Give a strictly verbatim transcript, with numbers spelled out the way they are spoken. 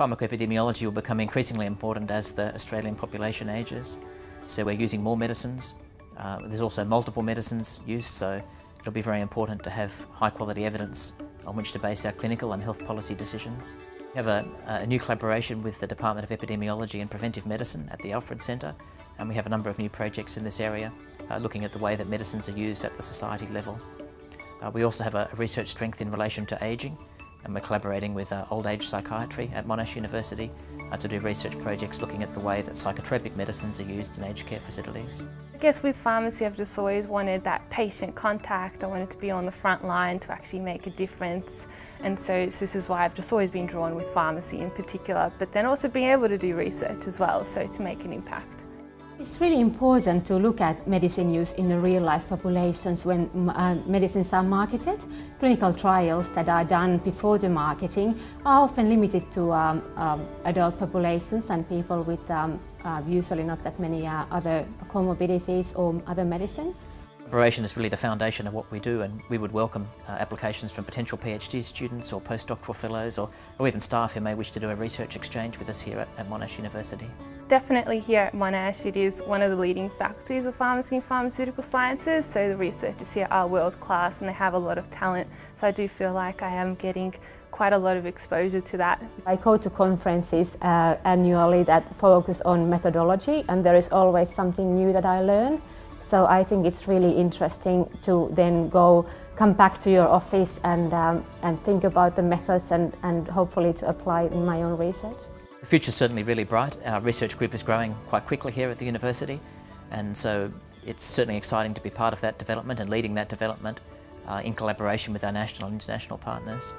Pharmacoepidemiology will become increasingly important as the Australian population ages. So we're using more medicines. Uh, there's also multiple medicines used, so it'll be very important to have high quality evidence on which to base our clinical and health policy decisions. We have a, a new collaboration with the Department of Epidemiology and Preventive Medicine at the Alfred Centre, and we have a number of new projects in this area uh, looking at the way that medicines are used at the society level. Uh, we also have a, a research strength in relation to ageing, and we're collaborating with uh, old age psychiatry at Monash University uh, to do research projects looking at the way that psychotropic medicines are used in aged care facilities. I guess with pharmacy I've just always wanted that patient contact. I wanted to be on the front line to actually make a difference, and so this is why I've just always been drawn with pharmacy in particular, but then also being able to do research as well, so to make an impact. It's really important to look at medicine use in the real-life populations when uh, medicines are marketed. Clinical trials that are done before the marketing are often limited to um, um, adult populations and people with um, uh, usually not that many uh, other comorbidities or other medicines. Collaboration is really the foundation of what we do, and we would welcome uh, applications from potential P H D students or postdoctoral fellows or, or even staff who may wish to do a research exchange with us here at, at Monash University. Definitely here at Monash, it is one of the leading faculties of pharmacy and pharmaceutical sciences, so the researchers here are world class and they have a lot of talent, so I do feel like I am getting quite a lot of exposure to that. I go to conferences uh, annually that focus on methodology, and there is always something new that I learn, so I think it's really interesting to then go come back to your office and, um, and think about the methods and, and hopefully to apply in my own research. The future's certainly really bright. Our research group is growing quite quickly here at the university, and so it's certainly exciting to be part of that development and leading that development uh, in collaboration with our national and international partners.